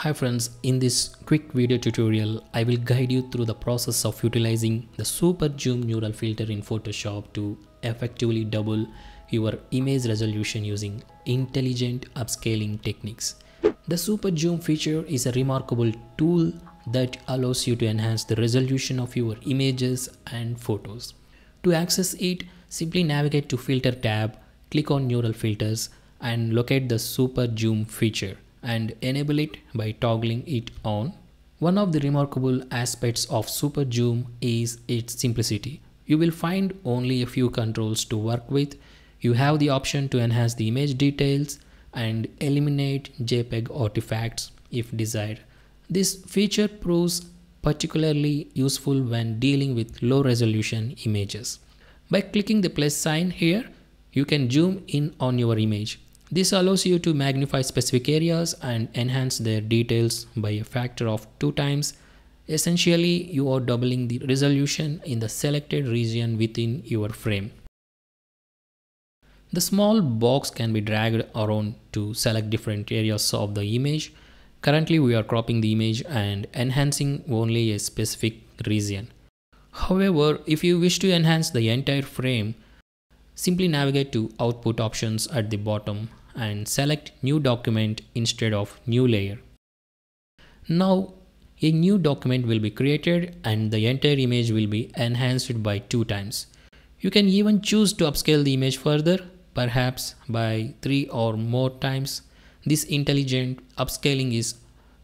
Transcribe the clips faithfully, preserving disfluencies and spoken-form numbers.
Hi friends, in this quick video tutorial, I will guide you through the process of utilizing the Super Zoom Neural Filter in Photoshop to effectively double your image resolution using intelligent upscaling techniques. The Super Zoom feature is a remarkable tool that allows you to enhance the resolution of your images and photos. To access it, simply navigate to Filter tab, click on Neural Filters and locate the Super Zoom feature and enable it by toggling it on. One of the remarkable aspects of Super Zoom is its simplicity. You will find only a few controls to work with. You have the option to enhance the image details and eliminate JPEG artifacts if desired. This feature proves particularly useful when dealing with low resolution images. By clicking the plus sign here, you can zoom in on your image. This allows you to magnify specific areas and enhance their details by a factor of two times. Essentially, you are doubling the resolution in the selected region within your frame. The small box can be dragged around to select different areas of the image. Currently, we are cropping the image and enhancing only a specific region. However, if you wish to enhance the entire frame, simply navigate to Output options at the bottom and select New Document instead of New Layer. Now, a new document will be created and the entire image will be enhanced by two times. You can even choose to upscale the image further, perhaps by three or more times. This intelligent upscaling is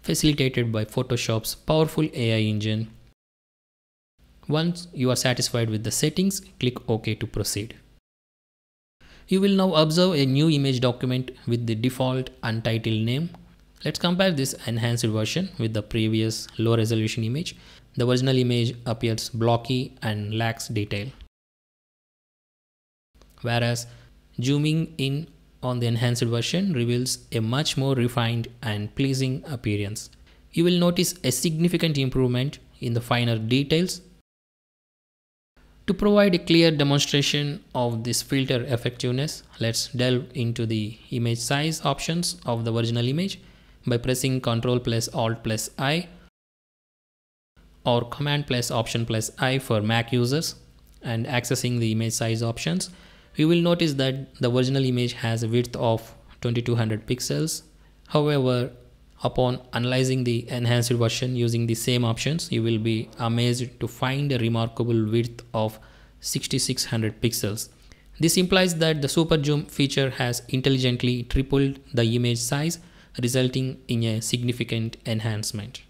facilitated by Photoshop's powerful A I engine. Once you are satisfied with the settings, click OK to proceed. You will now observe a new image document with the default untitled name. Let's compare this enhanced version with the previous low resolution image. The original image appears blocky and lacks detail, whereas zooming in on the enhanced version reveals a much more refined and pleasing appearance. You will notice a significant improvement in the finer details. To provide a clear demonstration of this filter effectiveness, let's delve into the image size options of the original image by pressing Ctrl plus Alt plus I or Command plus Option plus I for Mac users and accessing the image size options. You will notice that the original image has a width of twenty-two hundred pixels. However, upon analyzing the enhanced version using the same options, you will be amazed to find a remarkable width of sixty-six hundred pixels. This implies that the Super Zoom feature has intelligently tripled the image size, resulting in a significant enhancement.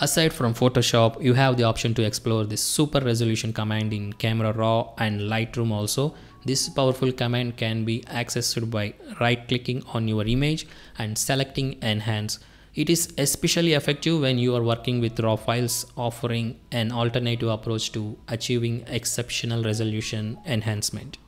Aside from Photoshop, you have the option to explore the Super Resolution command in Camera Raw and Lightroom also. This powerful command can be accessed by right-clicking on your image and selecting Enhance. It is especially effective when you are working with RAW files, offering an alternative approach to achieving exceptional resolution enhancement.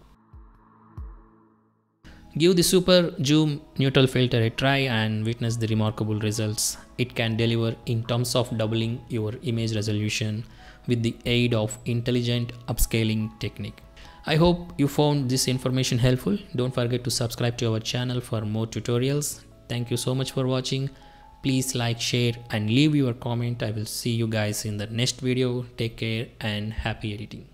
Give the Super Zoom Neural Filter a try and witness the remarkable results it can deliver in terms of doubling your image resolution with the aid of intelligent upscaling technique. I hope you found this information helpful. Don't forget to subscribe to our channel for more tutorials. Thank you so much for watching. Please like, share and leave your comment. I will see you guys in the next video. Take care and happy editing.